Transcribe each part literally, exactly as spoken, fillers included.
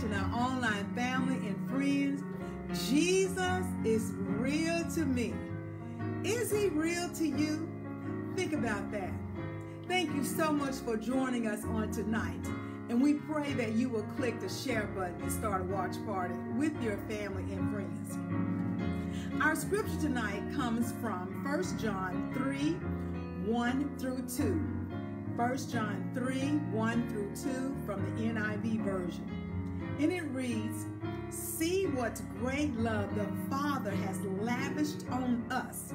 church and our online family and friends. Jesus is real to me. Is he real to you? Think about that. Thank you so much for joining us on tonight. And we pray that you will click the share button and start a watch party with your family and friends. Our scripture tonight comes from First John three, one through two. First John three, one through two from the N I V version. And it reads, "See what great love the Father has lavished on us,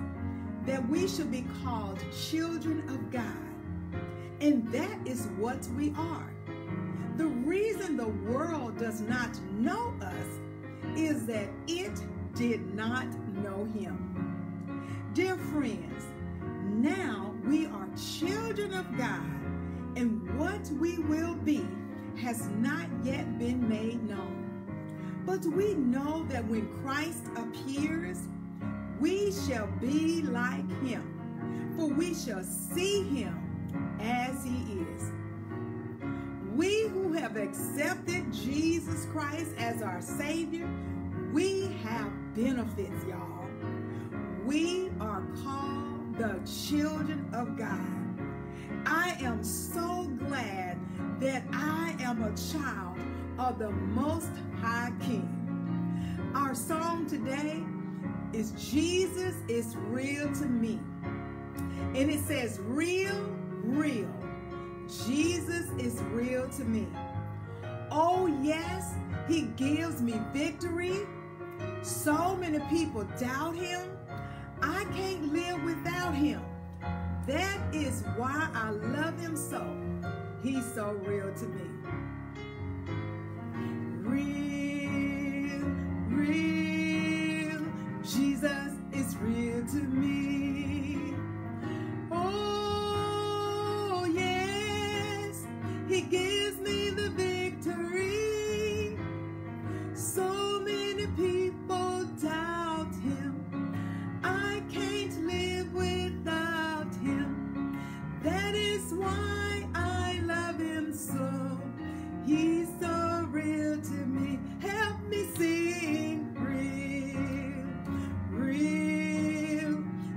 that we should be called children of God. And that is what we are. The reason the world does not know us is that it did not know him." Dear friends, now we are children of God, and what we will be has not yet been made known. But we know that when Christ appears, we shall be like him, for we shall see him as he is. We who have accepted Jesus Christ as our Savior, we have benefits, y'all. We are called the children of God. I am so glad that I am a child of the Most High King. Our song today is Jesus is Real to Me. And it says, real, real. Jesus is real to me. Oh yes, he gives me victory. So many people doubt him. I can't live without him. That is why I love him so. He's so real to me. Real, real, Jesus is real to me. Oh, he gives me the victory. So many people doubt him. I can't live without him. That is why I love him so. He's so real to me. Help me sing. Real,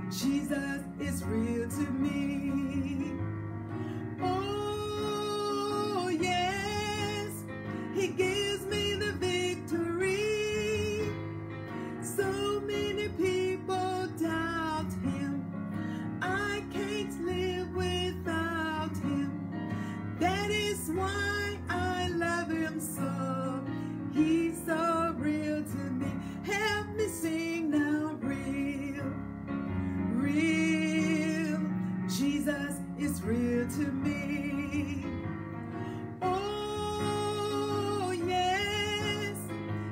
real. Jesus is real to me. Oh,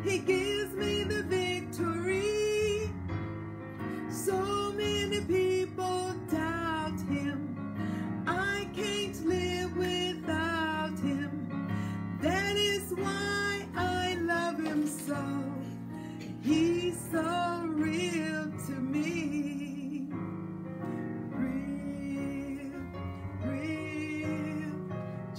he gives me the victory. So many people doubt him. I can't live without him. That is why I love him so. He's so real to me. Help me sing now. Real, real. Jesus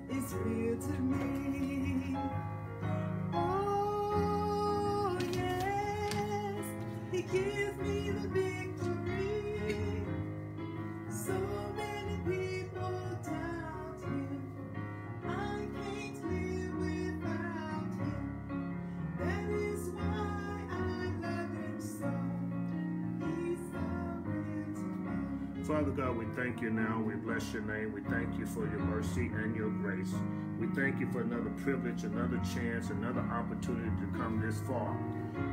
is real to me. Father God, we thank you now. We bless your name. We thank you for your mercy and your grace. We thank you for another privilege, another chance, another opportunity to come this far.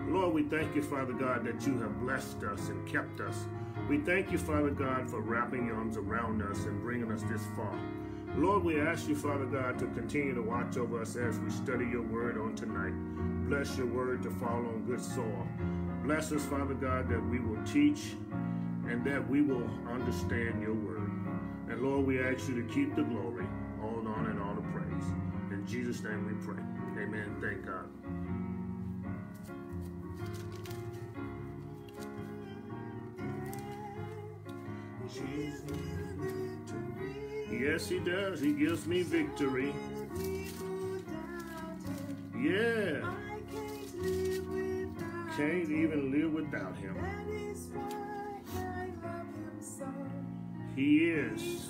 Lord, we thank you, Father God, that you have blessed us and kept us. We thank you, Father God, for wrapping your arms around us and bringing us this far. Lord, we ask you, Father God, to continue to watch over us as we study your word on tonight. Bless your word to fall on good soil. Bless us, Father God, that we will teach and that we will understand your word. And Lord, we ask you to keep the glory, all honor and all the praise. In Jesus' name we pray. Amen. Thank God. Yes, he does. He gives me victory. Yeah. I can't live without Can't him. even live without him. That is why I love him so. He is.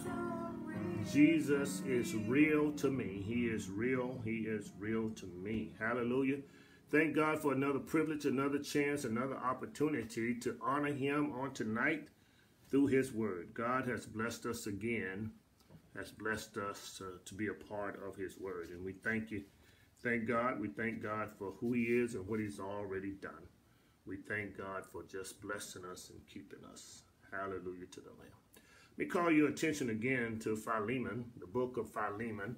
Jesus is real to me. He is real. He is real to me. Hallelujah. Thank God for another privilege, another chance, another opportunity to honor him on tonight through his word. God has blessed us again, has blessed us uh, to be a part of his word. And we thank you. Thank God. We thank God for who he is and what he's already done. We thank God for just blessing us and keeping us. Hallelujah to the Lamb. Let me call your attention again to Philemon, the book of Philemon.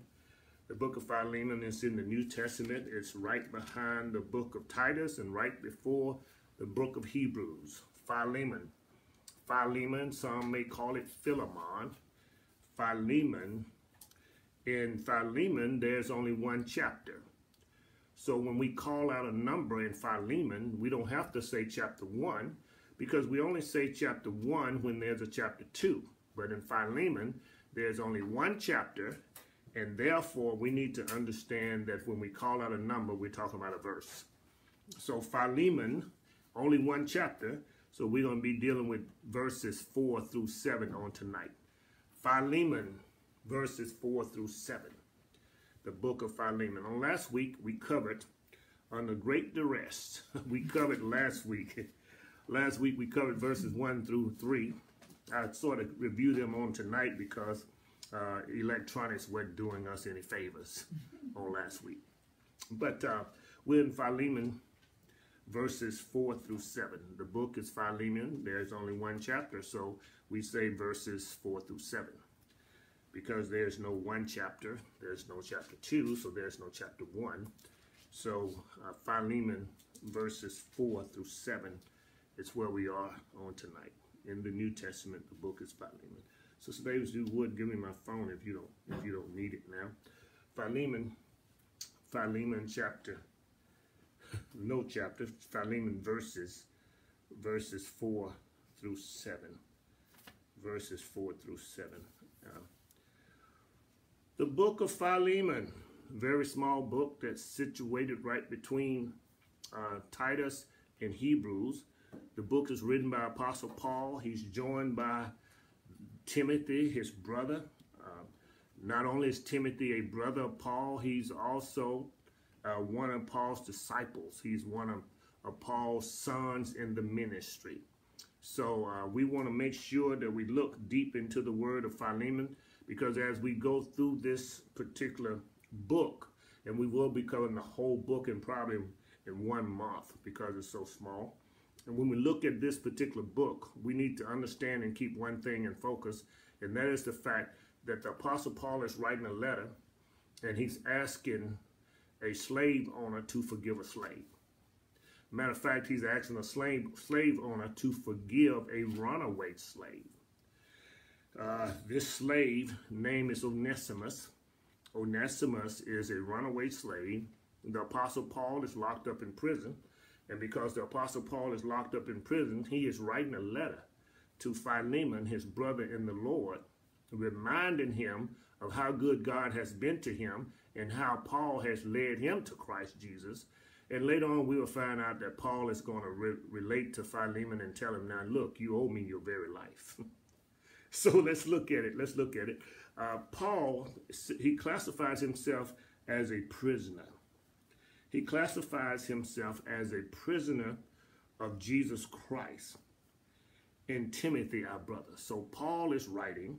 The book of Philemon is in the New Testament. It's right behind the book of Titus and right before the book of Hebrews. Philemon. Philemon, some may call it Philemon. Philemon. In Philemon, there's only one chapter. So when we call out a number in Philemon, we don't have to say chapter one, because we only say chapter one when there's a chapter two. But in Philemon, there's only one chapter, and therefore we need to understand that when we call out a number, we're talking about a verse. So Philemon, only one chapter, so we're going to be dealing with verses four through seven on tonight. Philemon, verses four through seven, the book of Philemon. On last week, we covered, under great duress, we covered last week. Last week, we covered verses one through three. I sort of review them on tonight because uh, electronics weren't doing us any favors on last week. But uh, we're in Philemon verses four through seven. The book is Philemon. There's only one chapter, so we say verses four through seven. Because there's no one chapter, there's no chapter two, so there's no chapter one. So uh, Philemon verses four through seven is where we are on tonight. In the New Testament, the book is Philemon. So, Sister Davis, you would give me my phone if you don't if you don't need it now. Philemon, Philemon chapter, no chapter, Philemon verses, verses four through seven, verses four through seven. Uh, the book of Philemon, very small book that's situated right between uh, Titus and Hebrews. The book is written by Apostle Paul. He's joined by Timothy, his brother. Uh, not only is Timothy a brother of Paul, he's also uh, one of Paul's disciples. He's one of, of Paul's sons in the ministry. So uh, we want to make sure that we look deep into the word of Philemon, because as we go through this particular book, and we will be covering the whole book in probably in one month because it's so small. And when we look at this particular book, we need to understand and keep one thing in focus, and that is the fact that the Apostle Paul is writing a letter, and he's asking a slave owner to forgive a slave. Matter of fact, he's asking a slave, slave owner to forgive a runaway slave. Uh, this slave name is Onesimus. Onesimus is a runaway slave. The Apostle Paul is locked up in prison. And because the Apostle Paul is locked up in prison, he is writing a letter to Philemon, his brother in the Lord, reminding him of how good God has been to him and how Paul has led him to Christ Jesus. And later on, we will find out that Paul is going to re relate to Philemon and tell him, now, look, you owe me your very life. So let's look at it. Let's look at it. Uh, Paul, he classifies himself as a prisoner. He classifies himself as a prisoner of Jesus Christ and Timothy, our brother. So Paul is writing,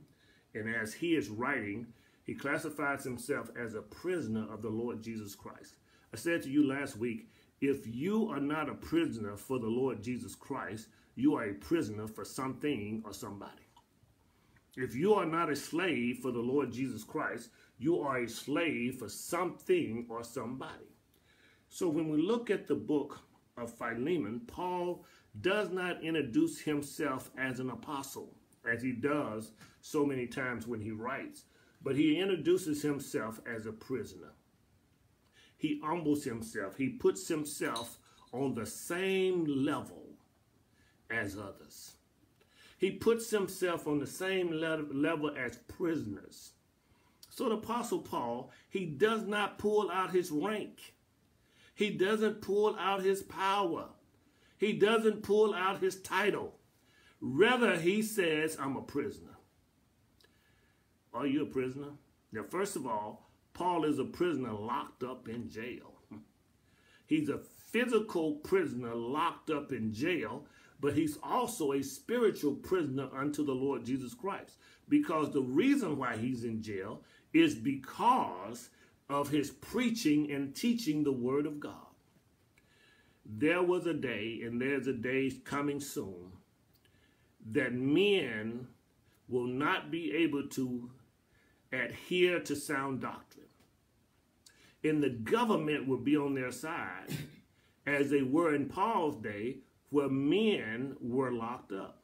and as he is writing, he classifies himself as a prisoner of the Lord Jesus Christ. I said to you last week, if you are not a prisoner for the Lord Jesus Christ, you are a prisoner for something or somebody. If you are not a slave for the Lord Jesus Christ, you are a slave for something or somebody. So when we look at the book of Philemon, Paul does not introduce himself as an apostle, as he does so many times when he writes, but he introduces himself as a prisoner. He humbles himself. He puts himself on the same level as others. He puts himself on the same level as prisoners. So the Apostle Paul, he does not pull out his rank. He doesn't pull out his power. He doesn't pull out his title. Rather, he says, I'm a prisoner. Are you a prisoner? Now, first of all, Paul is a prisoner locked up in jail. He's a physical prisoner locked up in jail, but he's also a spiritual prisoner unto the Lord Jesus Christ. Because the reason why he's in jail is because of his preaching and teaching the word of God. There was a day, and there's a day coming soon, that men will not be able to adhere to sound doctrine. And the government will be on their side, as they were in Paul's day, where men were locked up.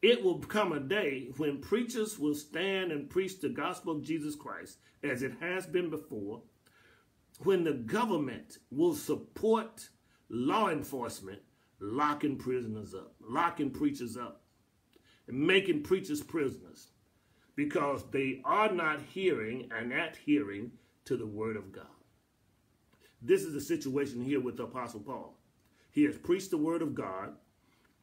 It will come a day when preachers will stand and preach the gospel of Jesus Christ, as it has been before, when the government will support law enforcement locking prisoners up, locking preachers up, and making preachers prisoners, because they are not hearing and adhering to the word of God. This is the situation here with the Apostle Paul. He has preached the word of God.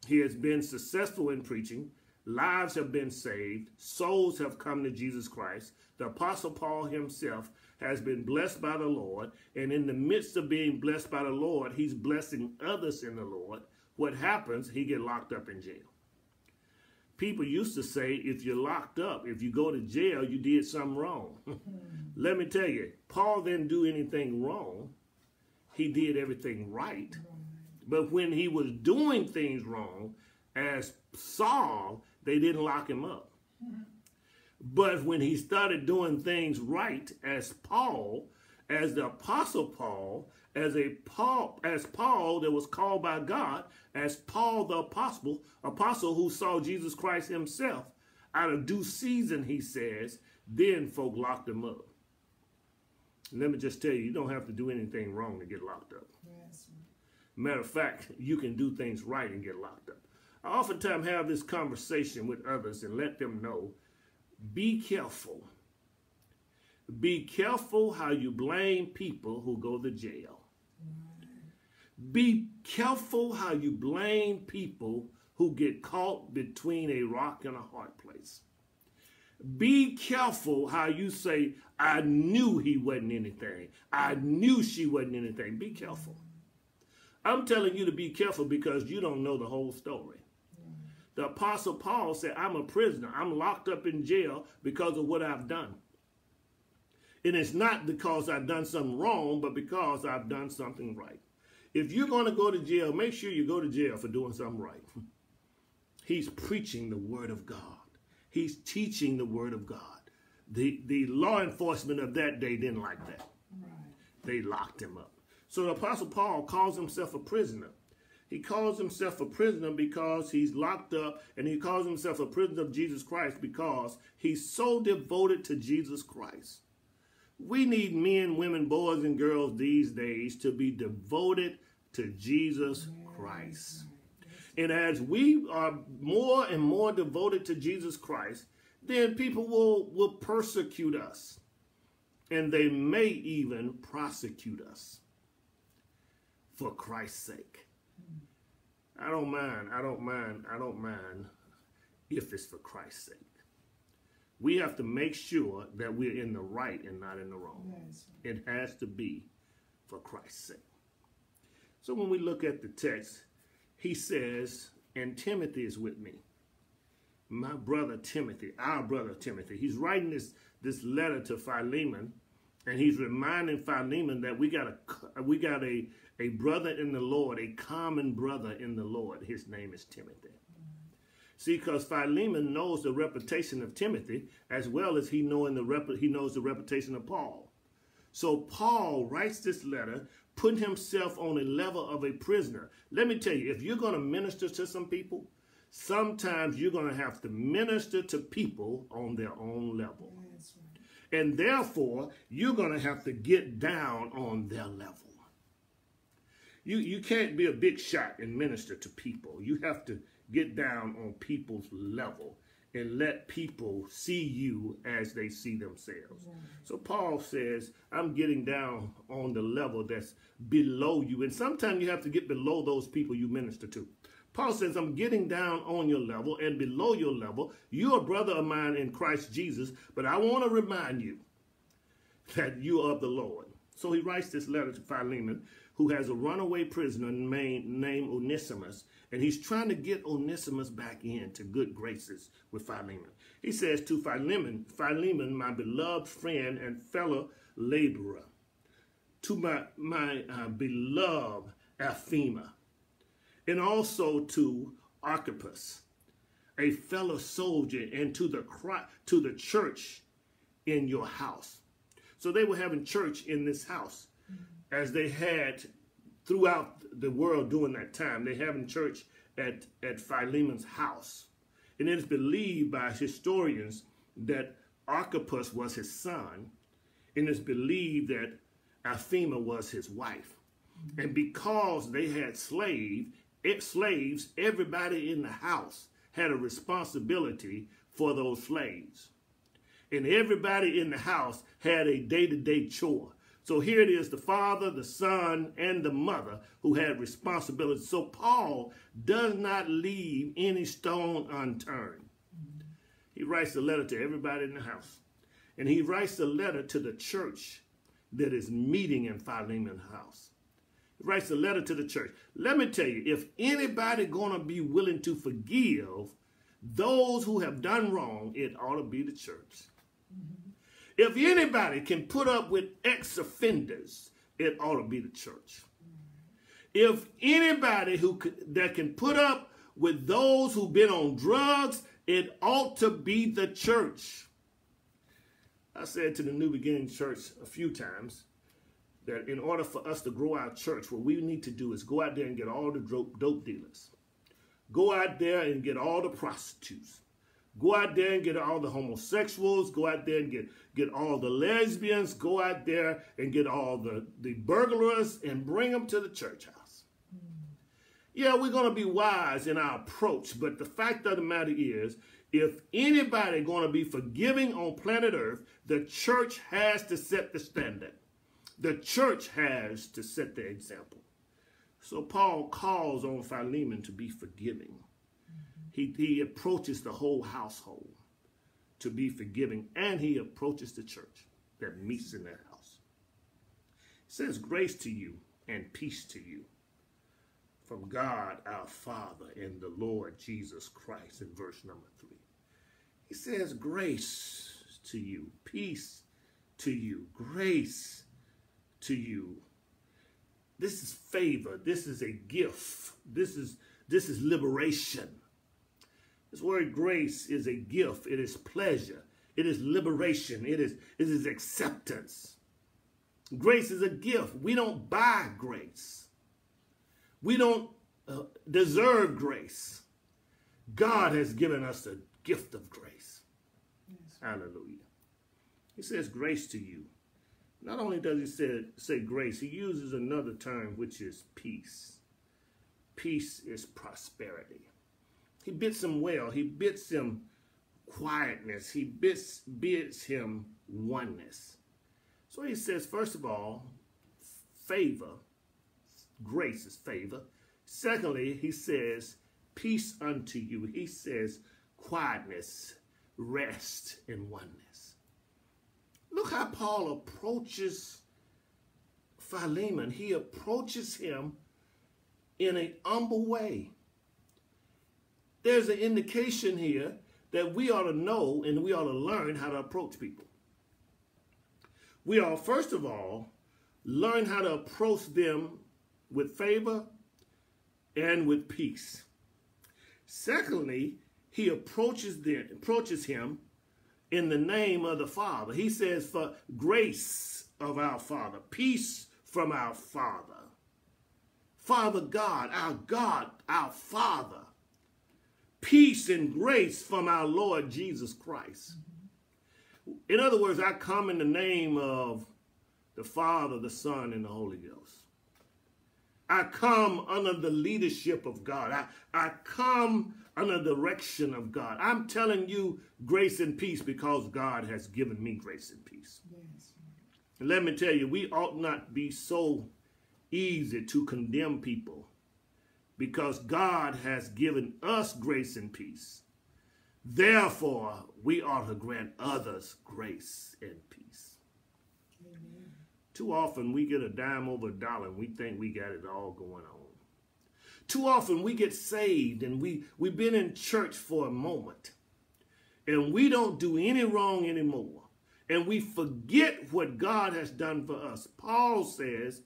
He has been successful in preaching. Lives have been saved. Souls have come to Jesus Christ. The Apostle Paul himself has been blessed by the Lord. And in the midst of being blessed by the Lord, he's blessing others in the Lord. What happens? He gets locked up in jail. People used to say, if you're locked up, if you go to jail, you did something wrong. Let me tell you, Paul didn't do anything wrong. He did everything right. But when he was doing things wrong, as Saul, they didn't lock him up. Mm-hmm. But when he started doing things right, as Paul, as the Apostle Paul, as a Paul, as Paul that was called by God, as Paul the Apostle, Apostle who saw Jesus Christ himself, out of due season, he says, then folk locked him up. Let me just tell you, you don't have to do anything wrong to get locked up. Yes. Matter of fact, you can do things right and get locked up. I oftentimes have this conversation with others and let them know, be careful. Be careful how you blame people who go to jail. Be careful how you blame people who get caught between a rock and a hard place. Be careful how you say, I knew he wasn't anything. I knew she wasn't anything. Be careful. I'm telling you to be careful because you don't know the whole story. The Apostle Paul said, I'm a prisoner. I'm locked up in jail because of what I've done. And it's not because I've done something wrong, but because I've done something right. If you're going to go to jail, make sure you go to jail for doing something right. He's preaching the word of God. He's teaching the word of God. The, the law enforcement of that day didn't like that. They locked him up. So the Apostle Paul calls himself a prisoner. He calls himself a prisoner because he's locked up, and he calls himself a prisoner of Jesus Christ because he's so devoted to Jesus Christ. We need men, women, boys, and girls these days to be devoted to Jesus Christ. And as we are more and more devoted to Jesus Christ, then people will, will persecute us, and they may even prosecute us. For Christ's sake. I don't mind, I don't mind, I don't mind if it's for Christ's sake. We have to make sure that we're in the right and not in the wrong. Yes. It has to be for Christ's sake. So when we look at the text, he says, and Timothy is with me. My brother Timothy, our brother Timothy. He's writing this, this letter to Philemon, and he's reminding Philemon that we got a, we got a, a brother in the Lord, a common brother in the Lord. His name is Timothy. See, because Philemon knows the reputation of Timothy as well as he, knowing the rep he knows the reputation of Paul. So Paul writes this letter, putting himself on a level of a prisoner. Let me tell you, if you're going to minister to some people, sometimes you're going to have to minister to people on their own level. And therefore, you're going to have to get down on their level. You, you can't be a big shot and minister to people. You have to get down on people's level and let people see you as they see themselves. Right. So Paul says, I'm getting down on the level that's below you. And sometimes you have to get below those people you minister to. Paul says, I'm getting down on your level and below your level. You're a brother of mine in Christ Jesus, but I want to remind you that you are of the Lord. So he writes this letter to Philemon, who has a runaway prisoner named Onesimus, and he's trying to get Onesimus back into good graces with Philemon. He says to Philemon, Philemon, my beloved friend and fellow laborer, to my, my uh, beloved Aphema, and also to Archippus, a fellow soldier, and to the, to the church in your house. So they were having church in this house, mm-hmm. as they had throughout the world during that time. They having church at, at Philemon's house. And it is believed by historians that Archippus was his son, and it's believed that Aphema was his wife. Mm-hmm. And because they had slave, It slaves, everybody in the house had a responsibility for those slaves. And everybody in the house had a day-to-day chore. So here it is, the father, the son, and the mother who had responsibility. So Paul does not leave any stone unturned. He writes a letter to everybody in the house. And he writes a letter to the church that is meeting in Philemon's house. Writes a letter to the church. Let me tell you, if anybody gonna be willing to forgive those who have done wrong, it ought to be the church. Mm-hmm. If anybody can put up with ex-offenders, it ought to be the church. Mm-hmm. If anybody who could, that can put up with those who've been on drugs, it ought to be the church. I said to the New Beginning Church a few times, that in order for us to grow our church, what we need to do is go out there and get all the dope dealers. Go out there and get all the prostitutes. Go out there and get all the homosexuals. Go out there and get, get all the lesbians. Go out there and get all the, the burglars and bring them to the church house. Yeah, we're going to be wise in our approach, but the fact of the matter is, if anybody going to be forgiving on planet Earth, the church has to set the standard. The church has to set the example. So Paul calls on Philemon to be forgiving. Mm-hmm. He, he approaches the whole household to be forgiving, and he approaches the church that meets in that house. He says, grace to you and peace to you from God our Father and the Lord Jesus Christ, in verse number three. He says, grace to you, peace to you, grace to you. This is favor. This is a gift. This is, this is liberation. This word grace is a gift. It is pleasure. It is liberation. It is, it is acceptance. Grace is a gift. We don't buy grace. We don't uh, deserve grace. God has given us the gift of grace. Yes. Hallelujah. He says grace to you. Not only does he say, say grace, he uses another term, which is peace. Peace is prosperity. He bids him well. He bids him quietness. He bids, bids him oneness. So he says, first of all, favor. Grace is favor. Secondly, he says, peace unto you. He says, quietness, rest, and oneness. Look how Paul approaches Philemon. He approaches him in an humble way. There's an indication here that we ought to know and we ought to learn how to approach people. We ought, first of all, learn how to approach them with favor and with peace. Secondly, he approaches them, approaches him in the name of the Father. He says, for grace of our Father, peace from our Father. Father God, our God, our Father. Peace and grace from our Lord Jesus Christ. Mm-hmm. In other words, I come in the name of the Father, the Son, and the Holy Ghost. I come under the leadership of God. I, I come under the direction of God. I'm telling you grace and peace because God has given me grace and peace. Yes. And let me tell you, we ought not be so easy to condemn people because God has given us grace and peace. Therefore, we ought to grant others grace and peace. Amen. Too often we get a dime over a dollar and we think we got it all going on. Too often we get saved and we, we've been in church for a moment and we don't do any wrong anymore. And we forget what God has done for us. Paul says,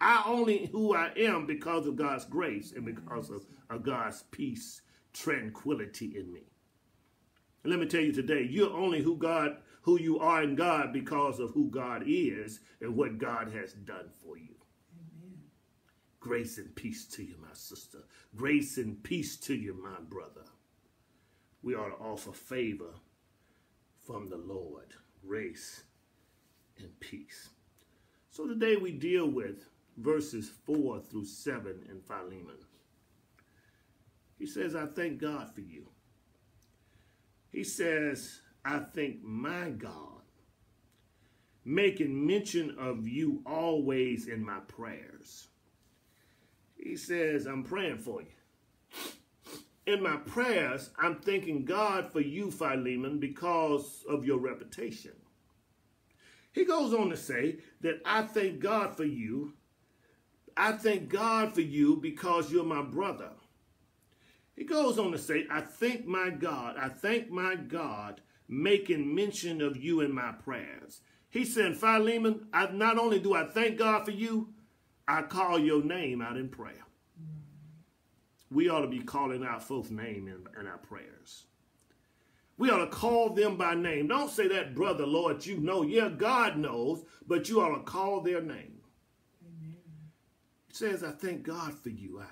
I only who I am because of God's grace and because of, of God's peace, tranquility in me. And let me tell you today, you're only who God, who you are in God because of who God is and what God has done for you. Amen. Grace and peace to you, my sister. Grace and peace to you, my brother. We ought to offer favor from the Lord. Grace and peace. So today we deal with verses four through seven in Philemon. He says, I thank God for you. He says, I thank my God, making mention of you always in my prayers. He says, I'm praying for you. In my prayers, I'm thanking God for you, Philemon, because of your reputation. He goes on to say that I thank God for you. I thank God for you because you're my brother. He goes on to say, I thank my God, I thank my God, making mention of you in my prayers. He said, Philemon, I, not only do I thank God for you, I call your name out in prayer. We ought to be calling out folks' name in, in our prayers. We ought to call them by name. Don't say that, brother, Lord, you know. Yeah, God knows, but you ought to call their name. Amen. It says, I thank God for you. I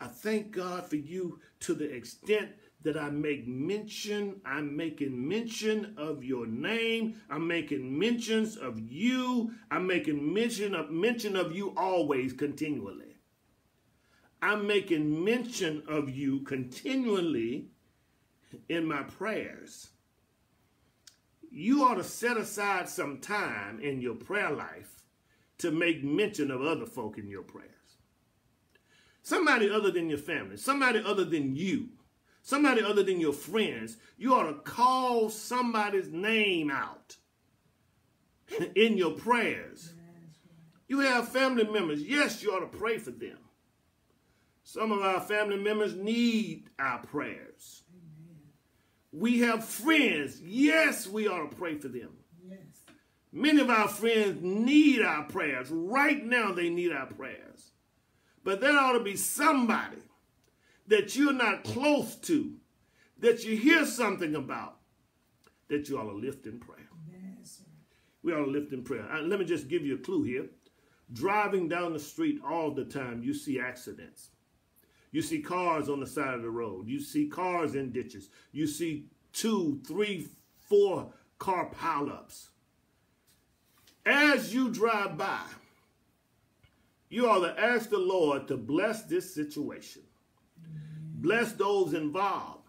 I thank God for you to the extent that I make mention, I'm making mention of your name, I'm making mentions of you, I'm making mention of, mention of you always, continually. I'm making mention of you continually in my prayers. You ought to set aside some time in your prayer life to make mention of other folk in your prayers. Somebody other than your family, somebody other than you, somebody other than your friends, you ought to call somebody's name out in your prayers. You have family members. Yes, you ought to pray for them. Some of our family members need our prayers. We have friends. Yes, we ought to pray for them. Many of our friends need our prayers. Right now, they need our prayers. But there ought to be somebody that you're not close to, that you hear something about, that you ought to lift in prayer. Yes, we ought to lift in prayer. Uh, let me just give you a clue here. Driving down the street all the time, you see accidents. You see cars on the side of the road. You see cars in ditches. You see two, three, four car pileups. As you drive by, you ought to ask the Lord to bless this situation. Bless those involved.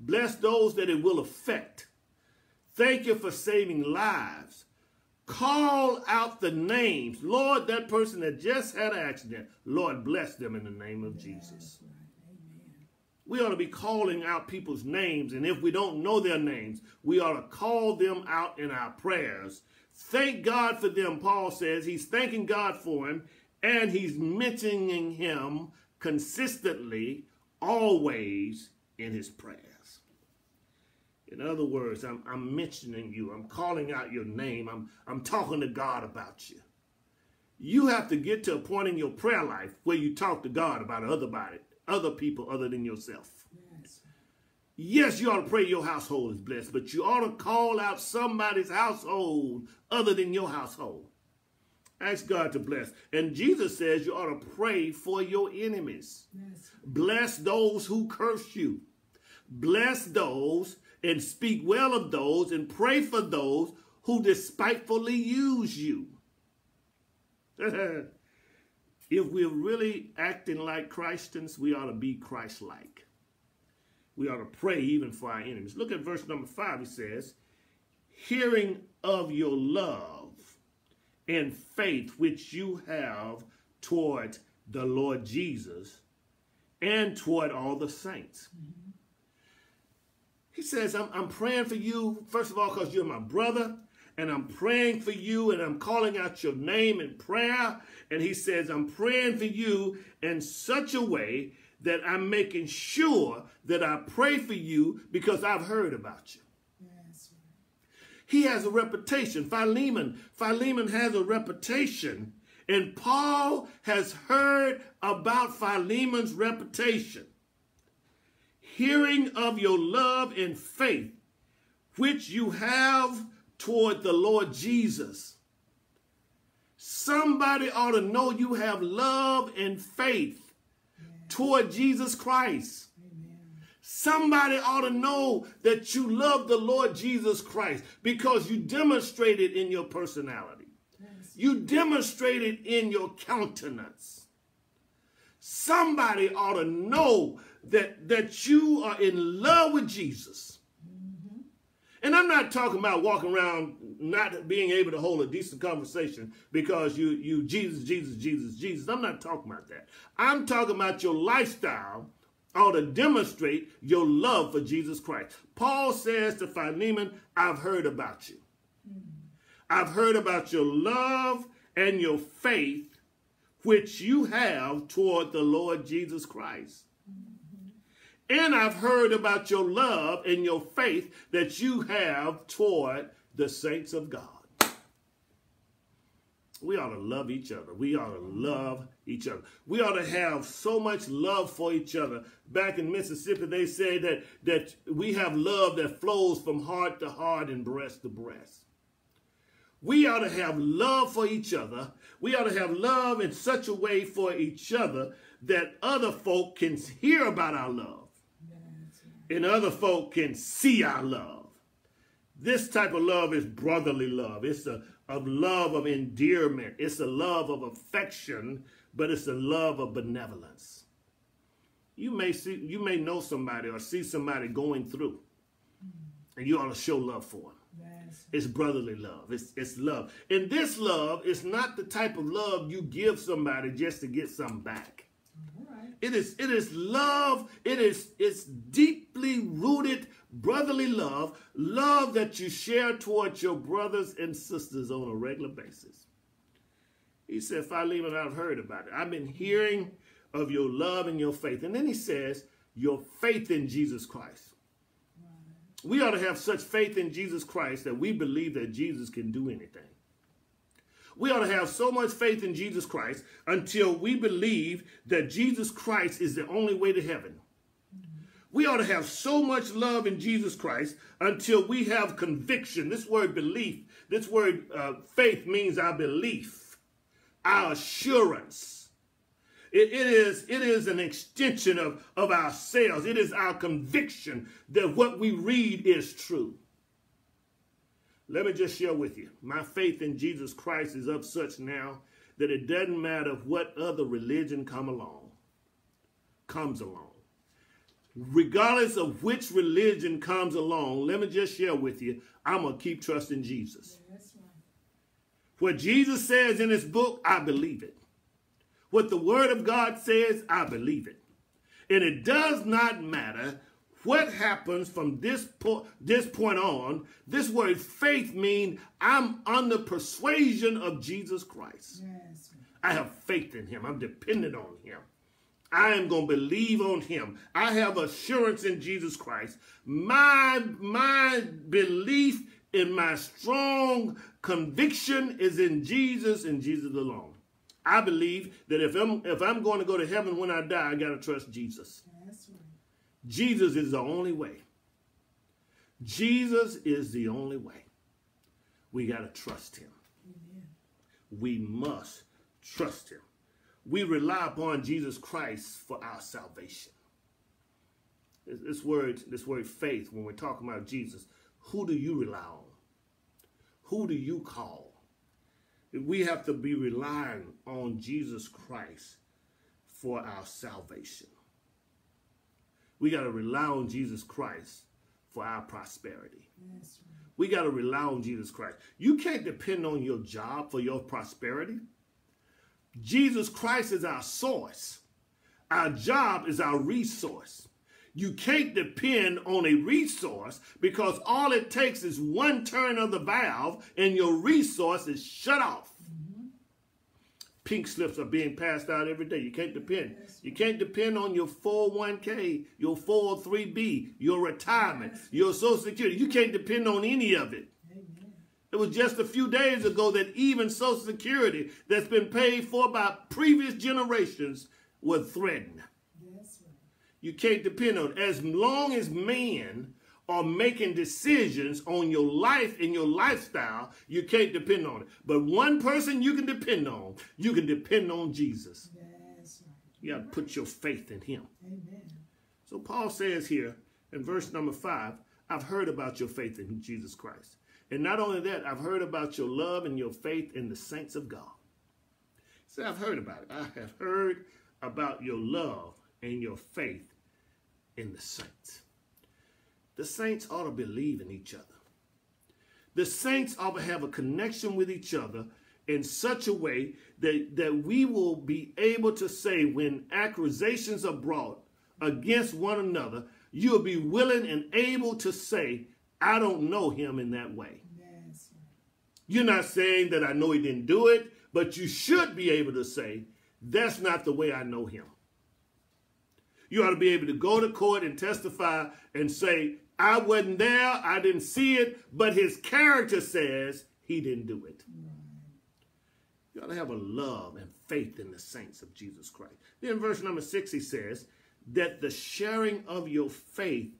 Bless those that it will affect. Thank you for saving lives. Call out the names. Lord, that person that just had an accident, Lord, bless them in the name of Jesus. We ought to be calling out people's names, and if we don't know their names, we ought to call them out in our prayers. Thank God for them, Paul says. He's thanking God for him. And he's mentioning him consistently, always in his prayers. In other words, I'm, I'm mentioning you. I'm calling out your name. I'm, I'm talking to God about you. You have to get to a point in your prayer life where you talk to God about other, body, other people other than yourself. Yes. Yes, you ought to pray your household is blessed, but you ought to call out somebody's household other than your household. Ask God to bless. And Jesus says you ought to pray for your enemies. Yes. Bless those who curse you. Bless those and speak well of those and pray for those who despitefully use you. If we're really acting like Christians, we ought to be Christ-like. We ought to pray even for our enemies. Look at verse number five. He says, hearing of your love and faith which you have toward the Lord Jesus and toward all the saints. Mm-hmm. He says, I'm, I'm praying for you, first of all, because you're my brother. And I'm praying for you, and I'm calling out your name in prayer. And he says, I'm praying for you in such a way that I'm making sure that I pray for you because I've heard about you. Yes. He has a reputation. Philemon, Philemon has a reputation. And Paul has heard about Philemon's reputation. Hearing of your love and faith, which you have toward the Lord Jesus. Somebody ought to know you have love and faith yeah. toward Jesus Christ. Amen. Somebody ought to know that you love the Lord Jesus Christ because you demonstrate it in your personality. Yes. You demonstrate it in your countenance. Somebody ought to know that, that you are in love with Jesus. And I'm not talking about walking around not being able to hold a decent conversation because you, you Jesus, Jesus, Jesus, Jesus. I'm not talking about that. I'm talking about your lifestyle ought to demonstrate your love for Jesus Christ. Paul says to Philemon, I've heard about you. I've heard about your love and your faith, which you have toward the Lord Jesus Christ. And I've heard about your love and your faith that you have toward the saints of God. We ought to love each other. We ought to love each other. We ought to have so much love for each other. Back in Mississippi, they say that, that we have love that flows from heart to heart and breast to breast. We ought to have love for each other. We ought to have love in such a way for each other that other folk can hear about our love. And other folk can see our love. This type of love is brotherly love. It's a, a love of endearment. It's a love of affection, but it's a love of benevolence. You may see, you may know somebody or see somebody going through, and you ought to show love for them. Yes. It's brotherly love. It's, it's love. And this love is not the type of love you give somebody just to get something back. It is, it is love, it is it's deeply rooted brotherly love, love that you share towards your brothers and sisters on a regular basis. He said, Philemon, I've heard about it. I've been hearing of your love and your faith. And then he says, your faith in Jesus Christ. Wow. We ought to have such faith in Jesus Christ that we believe that Jesus can do anything. We ought to have so much faith in Jesus Christ until we believe that Jesus Christ is the only way to heaven. We ought to have so much love in Jesus Christ until we have conviction. This word belief, this word uh, faith means our belief, our assurance. It, it, is, it is an extension of, of ourselves. It is our conviction that what we read is true. Let me just share with you, my faith in Jesus Christ is of such now that it doesn't matter what other religion come along, comes along. Regardless of which religion comes along, let me just share with you, I'm going to keep trusting Jesus. Yeah, that's right. What Jesus says in his book, I believe it. What the word of God says, I believe it. And it does not matter what happens from this, po this point on. This word faith means I'm under persuasion of Jesus Christ. Yes. I have faith in him. I'm dependent on him. I am going to believe on him. I have assurance in Jesus Christ. My, my belief and my strong conviction is in Jesus and Jesus alone. I believe that if I'm, if I'm going to go to heaven when I die, I got to trust Jesus. That's right. Jesus is the only way. Jesus is the only way. We got to trust him. Amen. We must trust him. We rely upon Jesus Christ for our salvation. This, this word, this word faith, when we're talking about Jesus, who do you rely on? Who do you call? We have to be relying on Jesus Christ for our salvation. We got to rely on Jesus Christ for our prosperity. Yes. We got to rely on Jesus Christ. You can't depend on your job for your prosperity. Jesus Christ is our source. Our job is our resource. You can't depend on a resource, because all it takes is one turn of the valve and your resource is shut off. Mm-hmm. Pink slips are being passed out every day. You can't depend. Yes. You can't depend on your four oh one K, your four oh three B, your retirement, yes. your Social Security. You can't depend on any of it. Amen. It was just a few days ago that even Social Security that's been paid for by previous generations were threatened. You can't depend on it. As long as men are making decisions on your life and your lifestyle, you can't depend on it. But one person you can depend on, you can depend on Jesus. Yes. You got to put your faith in him. Amen. So Paul says here in verse number five, I've heard about your faith in Jesus Christ. And not only that, I've heard about your love and your faith in the saints of God. So I've heard about it. I have heard about your love and your faith in the saints. The saints ought to believe in each other. The saints ought to have a connection with each other in such a way that, that we will be able to say, when accusations are brought against one another, you'll be willing and able to say, I don't know him in that way. Yes. You're not saying that I know he didn't do it, but you should be able to say, that's not the way I know him. You ought to be able to go to court and testify and say, I wasn't there, I didn't see it, but his character says he didn't do it. Right. You ought to have a love and faith in the saints of Jesus Christ. Then verse number six, he says, that the sharing of your faith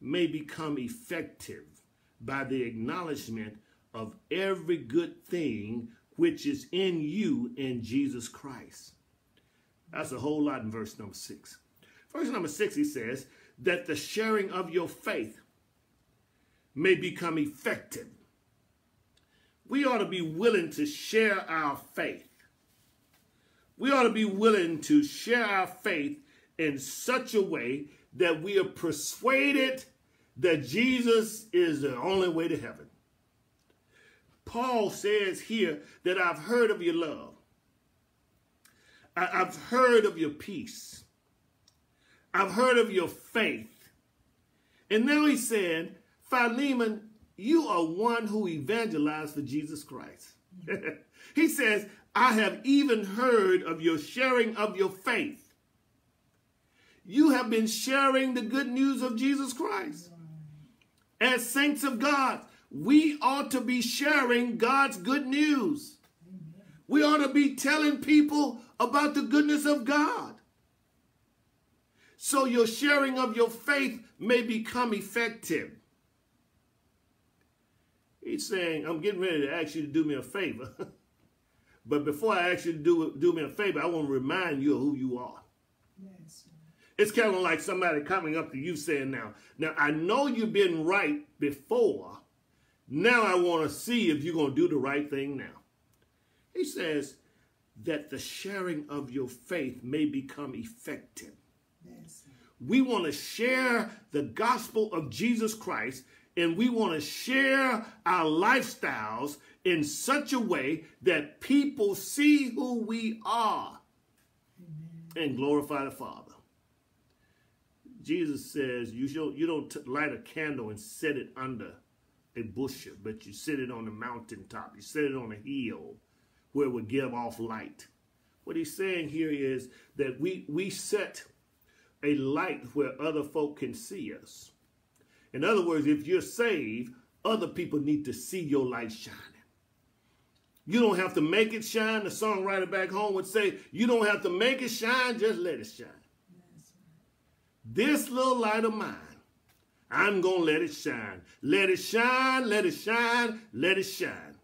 may become effective by the acknowledgement of every good thing which is in you in Jesus Christ. That's a whole lot in verse number six. Verse number six, he says, that the sharing of your faith may become effective. We ought to be willing to share our faith. We ought to be willing to share our faith in such a way that we are persuaded that Jesus is the only way to heaven. Paul says here that I've heard of your love. I've heard of your peace. I've heard of your faith. And now he said, Philemon, you are one who evangelized for Jesus Christ. He says, I have even heard of your sharing of your faith. You have been sharing the good news of Jesus Christ. As saints of God, we ought to be sharing God's good news. We ought to be telling people about the goodness of God. So your sharing of your faith may become effective. He's saying, I'm getting ready to ask you to do me a favor. But before I ask you to do, do me a favor, I want to remind you of who you are. Yes. It's kind of like somebody coming up to you saying, now, now I know you've been right before. Now I want to see if you're going to do the right thing now. He says that the sharing of your faith may become effective. Yes. We want to share the gospel of Jesus Christ, and we want to share our lifestyles in such a way that people see who we are. Amen. And glorify the Father. Jesus says you, shall, you don't light a candle and set it under a bushel, but you set it on a mountaintop. You set it on a hill where it would give off light. What he's saying here is that we, we set a light where other folk can see us. In other words, if you're saved, other people need to see your light shining. You don't have to make it shine. The songwriter back home would say, you don't have to make it shine, just let it shine. Yes. This little light of mine, I'm going to let it shine. Let it shine, let it shine, let it shine.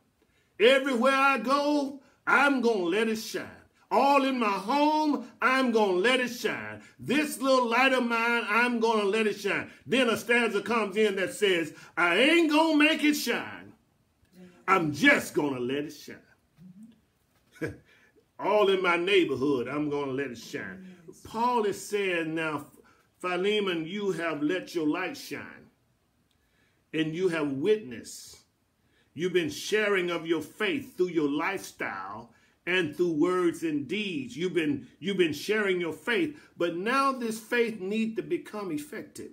Everywhere I go, I'm going to let it shine. All in my home, I'm going to let it shine. This little light of mine, I'm going to let it shine. Then a stanza comes in that says, I ain't going to make it shine. I'm just going to let it shine. all in my neighborhood, I'm going to let it shine. Yes. Paul is saying now, Philemon, you have let your light shine, and you have witnessed. You've been sharing of your faith through your lifestyle and through words and deeds. You've been, you've been sharing your faith, but now this faith needs to become effective.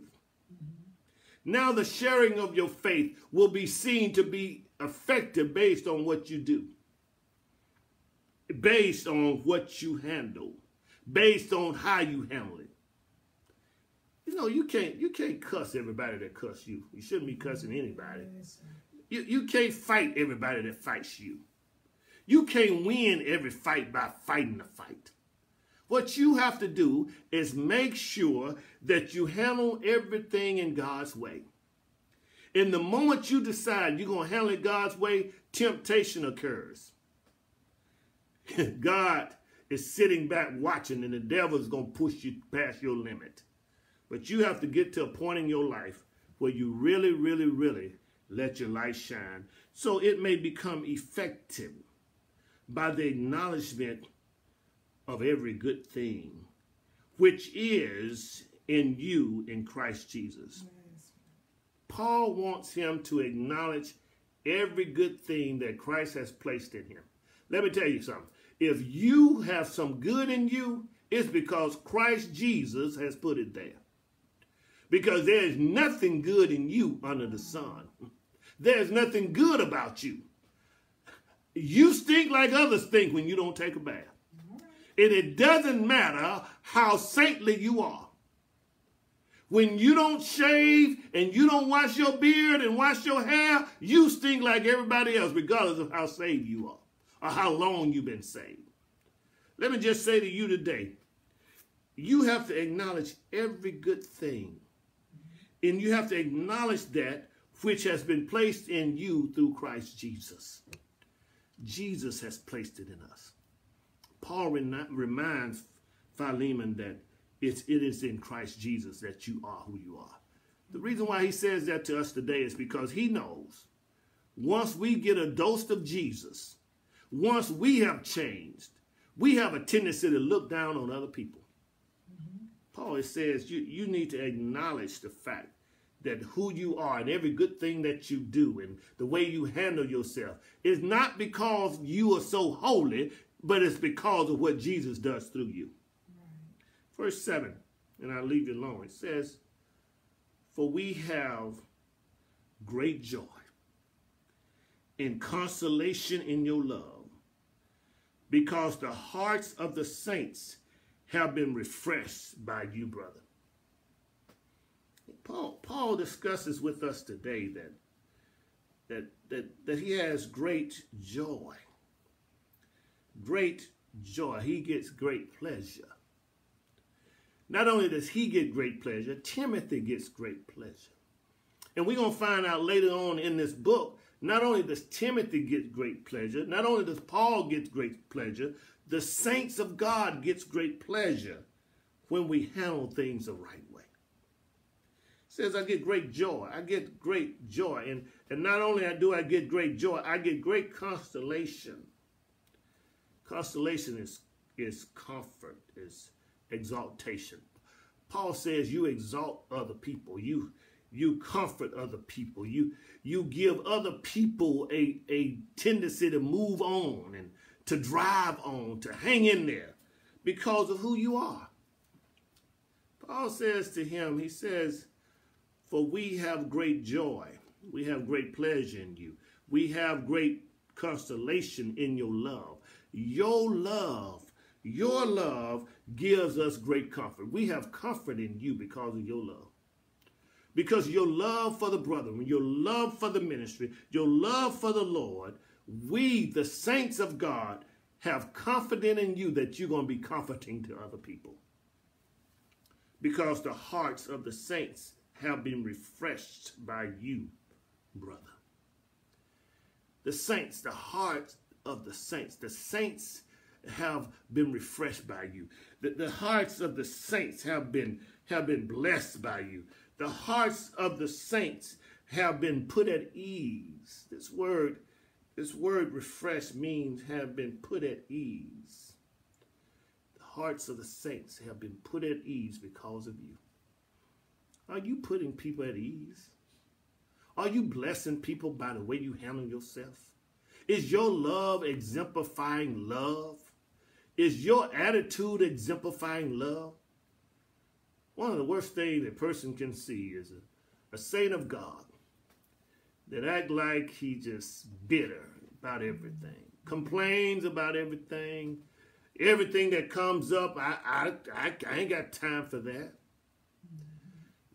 Mm-hmm. Now the sharing of your faith will be seen to be effective based on what you do, based on what you handle, based on how you handle it. You know, you can't, you can't cuss everybody that cuss you. You shouldn't be cussing anybody. You, you can't fight everybody that fights you. You can't win every fight by fighting a fight. What you have to do is make sure that you handle everything in God's way. And the moment you decide you're going to handle it God's way, temptation occurs. God is sitting back watching, and the devil is going to push you past your limit. But you have to get to a point in your life where you really, really, really let your light shine, so it may become effective by the acknowledgement of every good thing which is in you in Christ Jesus. Yes. Paul wants him to acknowledge every good thing that Christ has placed in him. Let me tell you something. If you have some good in you, it's because Christ Jesus has put it there. Because there is nothing good in you under the sun. There's nothing good about you. You stink like others stink when you don't take a bath. And it doesn't matter how saintly you are. When you don't shave and you don't wash your beard and wash your hair, you stink like everybody else, regardless of how saved you are or how long you've been saved. Let me just say to you today, you have to acknowledge every good thing. And you have to acknowledge that which has been placed in you through Christ Jesus. Jesus has placed it in us. Paul reminds Philemon that it's, it is in Christ Jesus that you are who you are. The reason why he says that to us today is because he knows once we get a dose of Jesus, once we have changed, we have a tendency to look down on other people. Mm-hmm. Paul says you, you need to acknowledge the fact that who you are and every good thing that you do and the way you handle yourself is not because you are so holy, but it's because of what Jesus does through you. Right. Verse seven, and I'll leave you alone, it says, for we have great joy and consolation in your love, because the hearts of the saints have been refreshed by you, brother. Paul, Paul discusses with us today that, that, that, that he has great joy. Great joy. He gets great pleasure. Not only does he get great pleasure, Timothy gets great pleasure. And we're going to find out later on in this book, not only does Timothy get great pleasure, not only does Paul get great pleasure, the saints of God gets great pleasure when we handle things the right way. It says, I get great joy. I get great joy. And, and not only do I get great joy, I get great consolation. Consolation is, is comfort, is exaltation. Paul says you exalt other people. You, you comfort other people. You, you give other people a, a tendency to move on and to drive on, to hang in there because of who you are. Paul says to him, he says, for we have great joy. We have great pleasure in you. We have great consolation in your love. Your love, your love gives us great comfort. We have comfort in you because of your love. Because your love for the brethren, your love for the ministry, your love for the Lord, we, the saints of God, have confidence in you that you're going to be comforting to other people. Because the hearts of the saints have been refreshed by you, brother. The saints, the hearts of the saints. The saints have been refreshed by you. The, the hearts of the saints have been, have been blessed by you. The hearts of the saints have been put at ease. This word, this word refresh means have been put at ease. hearts of the saints have been put at ease because of you. Are you putting people at ease? Are you blessing people by the way you handle yourself? Is your love exemplifying love? Is your attitude exemplifying love? One of the worst things a person can see is a, a saint of God that act like he just bitter about everything, complains about everything, everything that comes up. I, I, I, I ain't got time for that.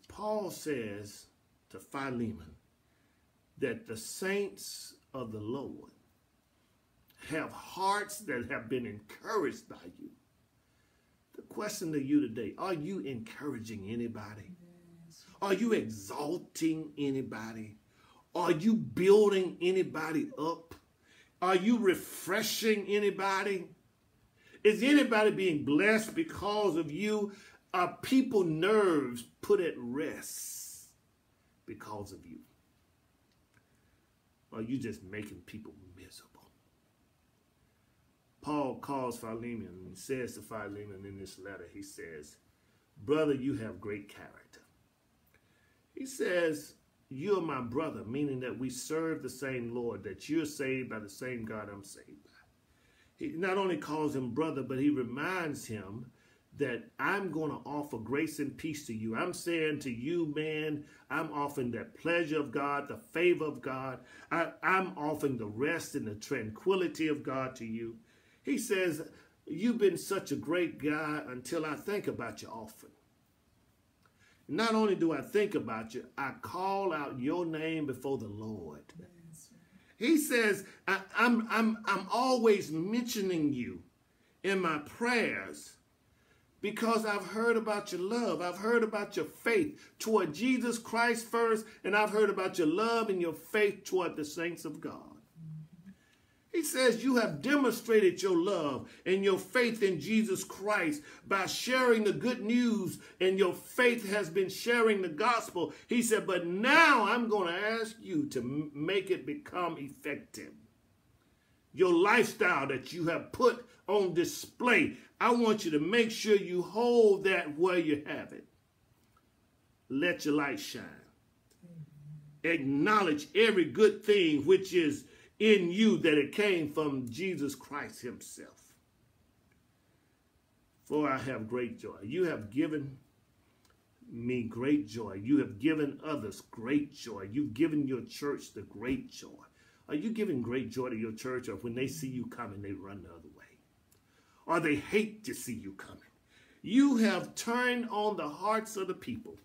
Paul says to Philemon that the saints of the Lord have hearts that have been encouraged by you. The question to you today, are you encouraging anybody? Are you exalting anybody? Are you building anybody up? Are you refreshing anybody? Is anybody being blessed because of you? Are people's nerves put at rest because of you? Or are you just making people miserable? Paul calls Philemon and says to Philemon in this letter, he says, brother, you have great character. He says, you're my brother, meaning that we serve the same Lord, that you're saved by the same God I'm saved by. He not only calls him brother, but he reminds him that I'm going to offer grace and peace to you. I'm saying to you, man, I'm offering that pleasure of God, the favor of God. I, I'm offering the rest and the tranquility of God to you. He says, you've been such a great guy until I think about you often. Not only do I think about you, I call out your name before the Lord. Yes. He says, I, I'm, I'm, I'm always mentioning you in my prayers because I've heard about your love. I've heard about your faith toward Jesus Christ first, and I've heard about your love and your faith toward the saints of God. He says you have demonstrated your love and your faith in Jesus Christ by sharing the good news, and your faith has been sharing the gospel. He said, but now I'm going to ask you to make it become effective. Your lifestyle that you have put on display, I want you to make sure you hold that where you have it. Let your light shine. Acknowledge every good thing which is in you, that it came from Jesus Christ himself. For I have great joy. You have given me great joy. You have given others great joy. You've given your church the great joy. Are you giving great joy to your church, or when they see you coming, they run the other way? Or they hate to see you coming? You have turned on the hearts of the people,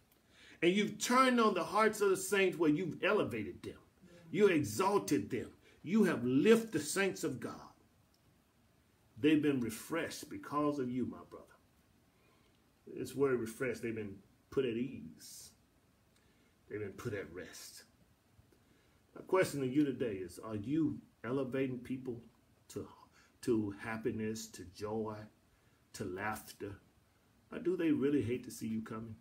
and you've turned on the hearts of the saints where you've elevated them. You exalted them. You have lifted the saints of God. They've been refreshed because of you, my brother. This word refreshed, they've been put at ease. They've been put at rest. My question to you today is, are you elevating people to, to happiness, to joy, to laughter? Or do they really hate to see you coming?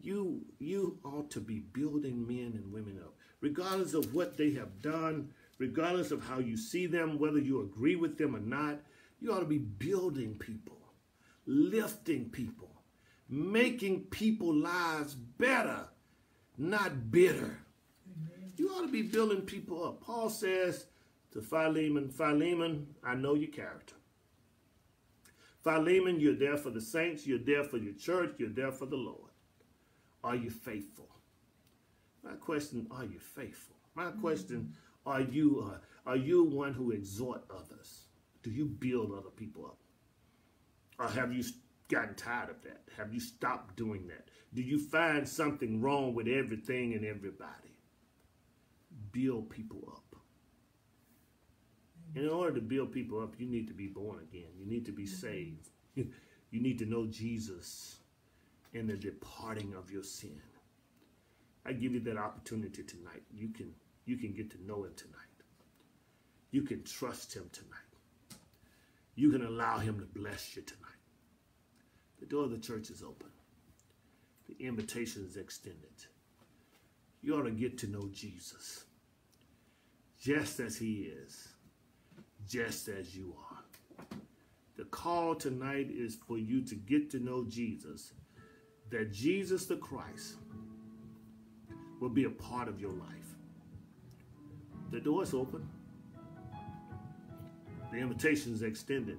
You, you ought to be building men and women up, regardless of what they have done, regardless of how you see them, whether you agree with them or not. You ought to be building people, lifting people, making people's lives better, not bitter. Amen. You ought to be building people up. Paul says to Philemon, Philemon, I know your character. Philemon, you're there for the saints, you're there for your church, you're there for the Lord. Are you faithful? My question, are you faithful? My question, are you, uh, are you one who exhort others? Do you build other people up? Or have you gotten tired of that? Have you stopped doing that? Do you find something wrong with everything and everybody? Build people up. In order to build people up, you need to be born again. You need to be saved. You need to know Jesus and the departing of your sin. I give you that opportunity tonight. You can, you can get to know him tonight. You can trust him tonight. You can allow him to bless you tonight. The door of the church is open. The invitation is extended. You ought to get to know Jesus just as he is, just as you are. The call tonight is for you to get to know Jesus, that Jesus the Christ will be a part of your life. The door is open. The invitation is extended.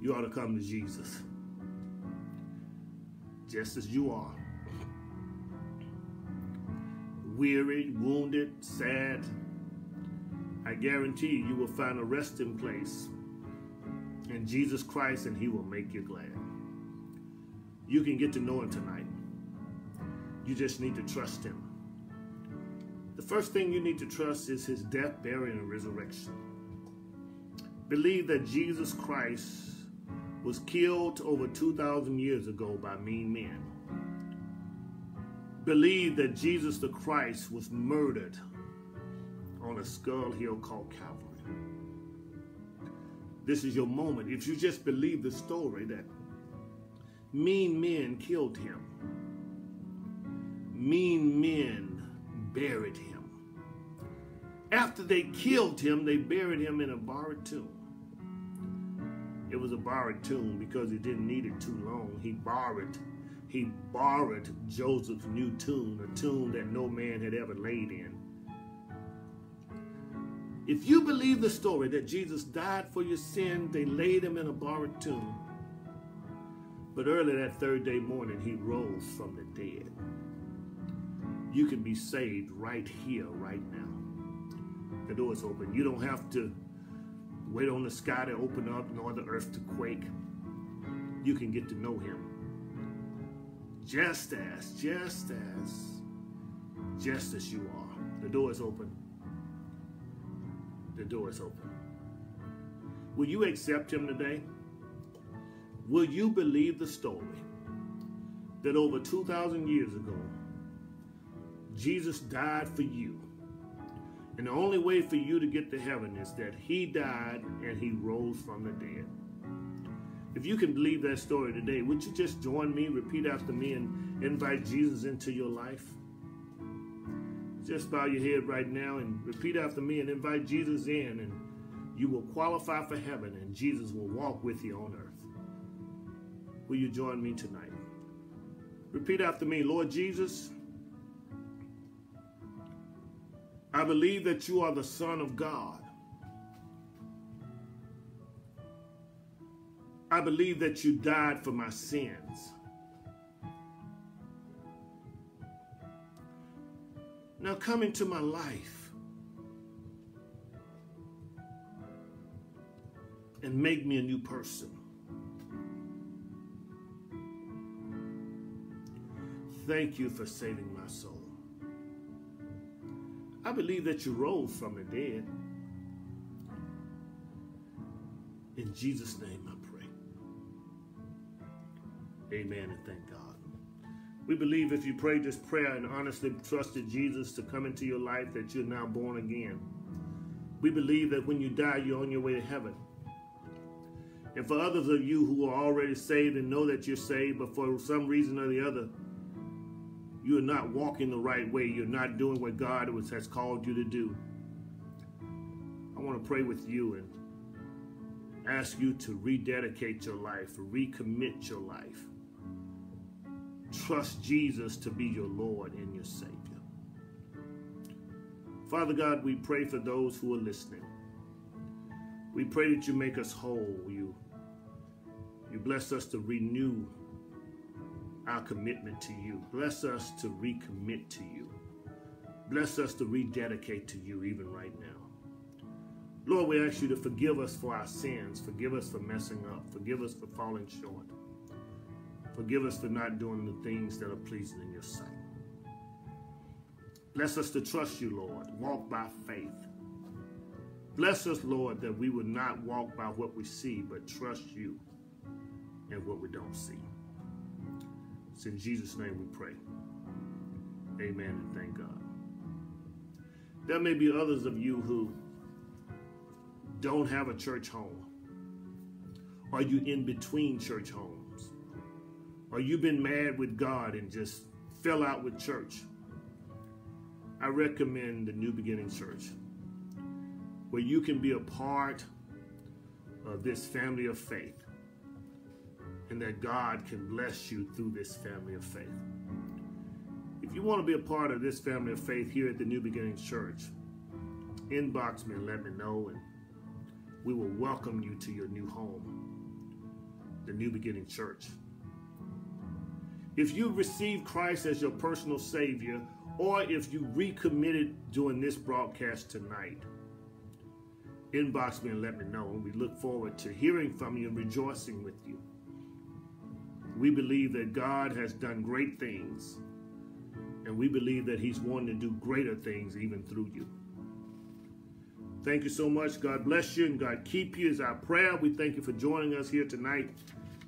You ought to come to Jesus, just as you are. Weary, wounded, sad, I guarantee you will find a resting place in Jesus Christ, and he will make you glad. You can get to know him tonight. You just need to trust him. The first thing you need to trust is his death, burial, and resurrection. Believe that Jesus Christ was killed over two thousand years ago by mean men. Believe that Jesus the Christ was murdered on a skull hill called Calvary. This is your moment. If you just believe the story that mean men killed him, mean men buried him. After they killed him, they buried him in a borrowed tomb. It was a borrowed tomb because he didn't need it too long. He borrowed, he borrowed Joseph's new tomb, a tomb that no man had ever laid in. If you believe the story that Jesus died for your sin, they laid him in a borrowed tomb. But early that third day morning, he rose from the dead. You can be saved right here, right now. The door is open. You don't have to wait on the sky to open up, nor the earth to quake. You can get to know him. Just as, just as, just as you are. The door is open. The door is open. Will you accept him today? Will you believe the story that over two thousand years ago, Jesus died for you? And the only way for you to get to heaven is that he died and he rose from the dead. If you can believe that story today, would you just join me, repeat after me, and invite Jesus into your life? Just bow your head right now and repeat after me and invite Jesus in, and you will qualify for heaven, and Jesus will walk with you on earth. Will you join me tonight? Repeat after me. Lord Jesus, I believe that you are the Son of God. I believe that you died for my sins. Now come into my life and make me a new person. Thank you for saving my soul. I believe that you rose from the dead. In Jesus' name I pray. Amen and thank God. We believe if you prayed this prayer and honestly trusted Jesus to come into your life, that you're now born again. We believe that when you die, you're on your way to heaven. And for others of you who are already saved and know that you're saved, but for some reason or the other, you're not walking the right way, you're not doing what God has called you to do, I want to pray with you and ask you to rededicate your life, recommit your life. Trust Jesus to be your Lord and your Savior. Father God, we pray for those who are listening. We pray that you make us whole. You, you bless us to renew our commitment to you. Bless us to recommit to you. Bless us to rededicate to you even right now. Lord, we ask you to forgive us for our sins. Forgive us for messing up. Forgive us for falling short. Forgive us for not doing the things that are pleasing in your sight. Bless us to trust you, Lord. Walk by faith. Bless us, Lord, that we would not walk by what we see, but trust you in what we don't see. It's in Jesus' name we pray. Amen and thank God. There may be others of you who don't have a church home. Are you in between church homes? Or you've been mad with God and just fell out with church. I recommend the New Beginning Church, where you can be a part uh, this family of faith, and that God can bless you through this family of faith. If you want to be a part of this family of faith here at the New Beginning Church, inbox me and let me know, and we will welcome you to your new home, the New Beginning Church. If you received Christ as your personal Savior, or if you recommitted during this broadcast tonight, inbox me and let me know, and we look forward to hearing from you and rejoicing with you. We believe that God has done great things, and we believe that He's wanting to do greater things even through you. Thank you so much. God bless you and God keep you is our prayer. We thank you for joining us here tonight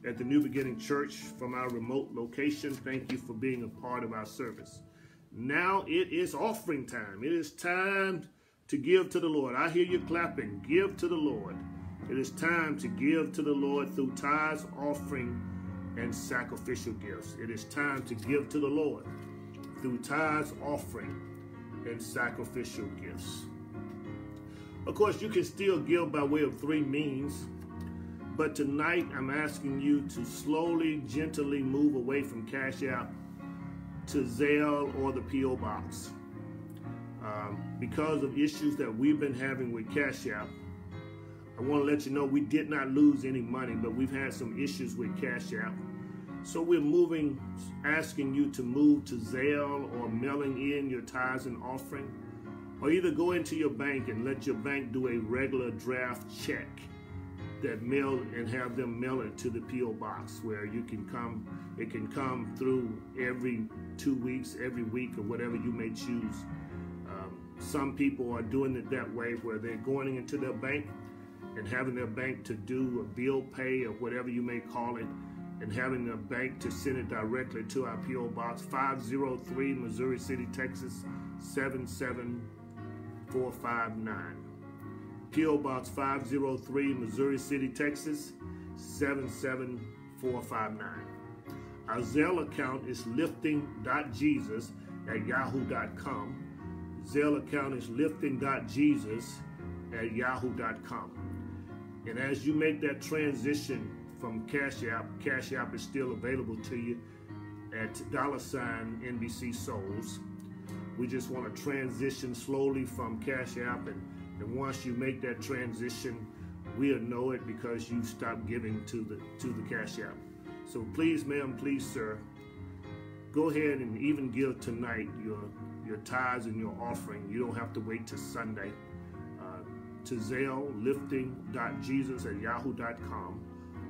at the New Beginning Church from our remote location. Thank you for being a part of our service. Now it is offering time. It is time to give to the Lord. I hear you clapping. Give to the Lord. It is time to give to the Lord through tithes, offering, and sacrificial gifts. It is time to give to the Lord through tithes, offering, and sacrificial gifts. Of course, you can still give by way of three means, but tonight I'm asking you to slowly, gently move away from Cash App to Zelle or the P O Box. Um, because of issues that we've been having with Cash App, I want to let you know we did not lose any money, but we've had some issues with Cash App. So we're moving, asking you to move to Zelle or mailing in your tithes and offering, or either go into your bank and let your bank do a regular draft check that mail and have them mail it to the P O Box, where you can come, it can come through every two weeks, every week, or whatever you may choose. Some people are doing it that way, where they're going into their bank and having their bank to do a bill pay or whatever you may call it, and having their bank to send it directly to our P O Box, five oh three Missouri City, Texas, seven seven four five nine. P O Box five oh three Missouri City, Texas, seven seven four five nine. Our Zelle account is lifting.jesus at yahoo dot com. Zelle account is lifting.jesus at yahoo dot com. And as you make that transition from Cash App, Cash App is still available to you at dollar sign N B C Souls. We just want to transition slowly from Cash App, and, and once you make that transition, we'll know it because you stopped giving to the, to the Cash App. So please, ma'am, please, sir, go ahead and even give tonight your your tithes and your offering. You don't have to wait till Sunday. Uh, to Zelle, lifting.jesus at yahoo dot com,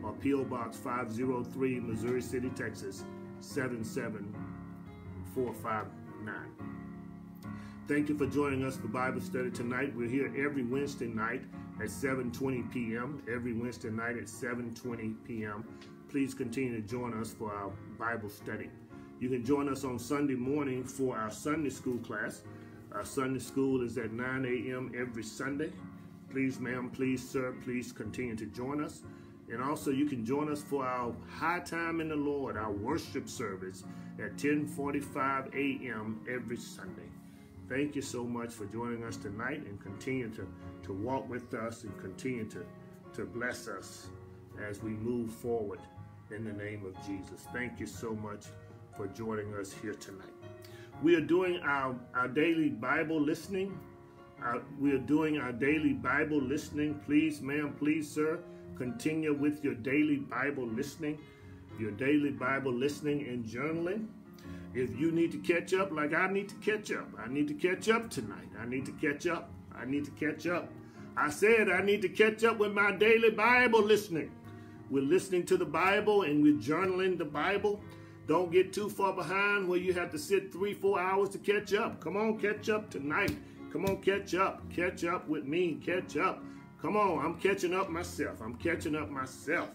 or P O Box five oh three, Missouri City, Texas, seven seven four five nine. Thank you for joining us for Bible study tonight. We're here every Wednesday night at seven twenty p m Every Wednesday night at seven twenty p m Please continue to join us for our Bible study. You can join us on Sunday morning for our Sunday school class. Our Sunday school is at nine a m every Sunday. Please, ma'am, please, sir, please continue to join us. And also, you can join us for our High Time in the Lord, our worship service at ten forty-five a m every Sunday. Thank you so much for joining us tonight, and continue to, to walk with us and continue to, to bless us as we move forward in the name of Jesus. Thank you so much for joining us here tonight. We are doing our, our daily Bible listening. Our, we are doing our daily Bible listening. Please, ma'am, please, sir, continue with your daily Bible listening, your daily Bible listening and journaling. If you need to catch up, like I need to catch up, I need to catch up tonight. I need to catch up. I need to catch up. I said I need to catch up with my daily Bible listening. We're listening to the Bible and we're journaling the Bible. Don't get too far behind where you have to sit three, four hours to catch up. Come on, catch up tonight. Come on, catch up. Catch up with me. Catch up. Come on, I'm catching up myself. I'm catching up myself.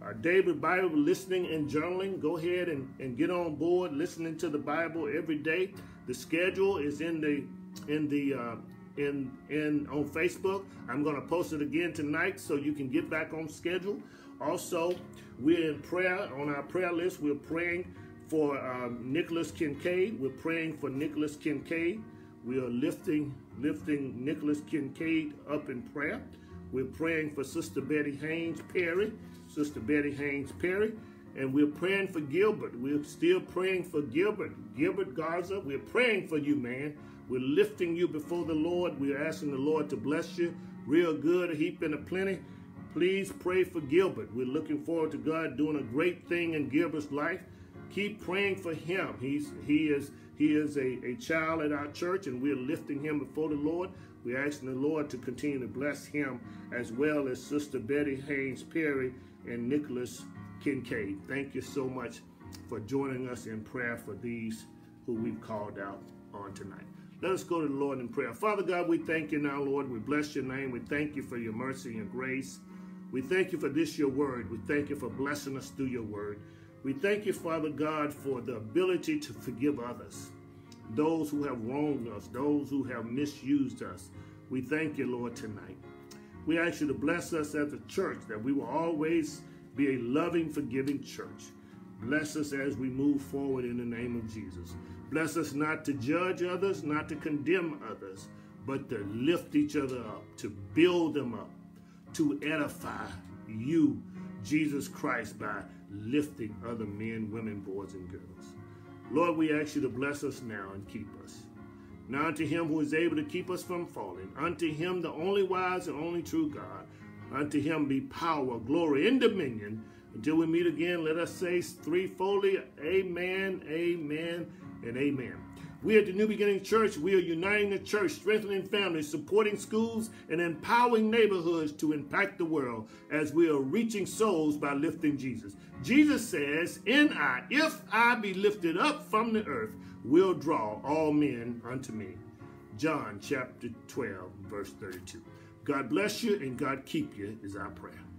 Our daily Bible listening and journaling. Go ahead and, and get on board listening to the Bible every day. The schedule is in the in the uh, in in on Facebook. I'm gonna post it again tonight so you can get back on schedule. Also, we're in prayer. On our prayer list, we're praying for um, Nicholas Kincaid. We're praying for Nicholas Kincaid. We are lifting, lifting Nicholas Kincaid up in prayer. We're praying for Sister Betty Haynes Perry, Sister Betty Haynes Perry, and we're praying for Gilbert. We're still praying for Gilbert, Gilbert Garza. We're praying for you, man. We're lifting you before the Lord. We're asking the Lord to bless you real good, a heap and a plenty. Please pray for Gilbert. We're looking forward to God doing a great thing in Gilbert's life. Keep praying for him. He's, he is, he is a, a child at our church, and we're lifting him before the Lord. We're asking the Lord to continue to bless him, as well as Sister Betty Haynes Perry and Nicholas Kincaid. Thank you so much for joining us in prayer for these who we've called out on tonight. Let us go to the Lord in prayer. Father God, we thank you now, Lord. We bless your name. We thank you for your mercy and grace. We thank you for this, your word. We thank you for blessing us through your word. We thank you, Father God, for the ability to forgive others, those who have wronged us, those who have misused us. We thank you, Lord, tonight. We ask you to bless us as a church, that we will always be a loving, forgiving church. Bless us as we move forward in the name of Jesus. Bless us not to judge others, not to condemn others, but to lift each other up, to build them up, to edify you, Jesus Christ, by lifting other men, women, boys, and girls. Lord, we ask you to bless us now and keep us. Now unto him who is able to keep us from falling, unto him the only wise and only true God, unto him be power, glory, and dominion. Until we meet again, let us say threefoldly, amen, amen, and amen. We at the New Beginning Church, we are uniting the church, strengthening families, supporting schools, and empowering neighborhoods to impact the world as we are reaching souls by lifting Jesus. Jesus says, "In I, if I be lifted up from the earth, will draw all men unto me." John chapter twelve, verse thirty-two. God bless you and God keep you is our prayer.